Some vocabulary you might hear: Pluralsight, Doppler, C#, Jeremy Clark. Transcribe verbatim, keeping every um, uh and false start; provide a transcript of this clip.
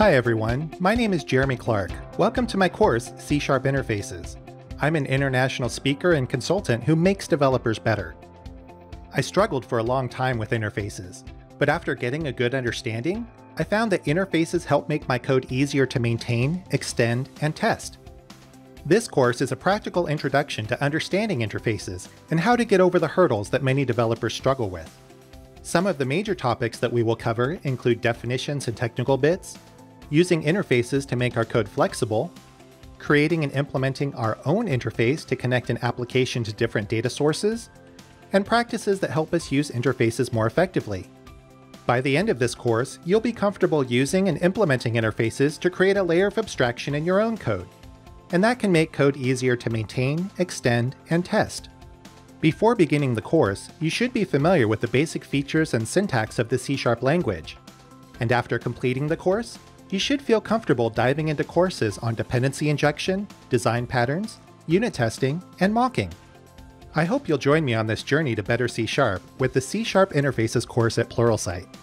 Hi everyone, my name is Jeremy Clark. Welcome to my course, C sharp Interfaces. I'm an international speaker and consultant who makes developers better. I struggled for a long time with interfaces, but after getting a good understanding, I found that interfaces help make my code easier to maintain, extend, and test. This course is a practical introduction to understanding interfaces and how to get over the hurdles that many developers struggle with. Some of the major topics that we will cover include definitions and technical bits, using interfaces to make our code flexible, creating and implementing our own interface to connect an application to different data sources, and practices that help us use interfaces more effectively. By the end of this course, you'll be comfortable using and implementing interfaces to create a layer of abstraction in your own code, and that can make code easier to maintain, extend, and test. Before beginning the course, you should be familiar with the basic features and syntax of the C sharp language. And after completing the course, you should feel comfortable diving into courses on dependency injection, design patterns, unit testing, and mocking. I hope you'll join me on this journey to better C sharp with the C sharp Interfaces course at Pluralsight.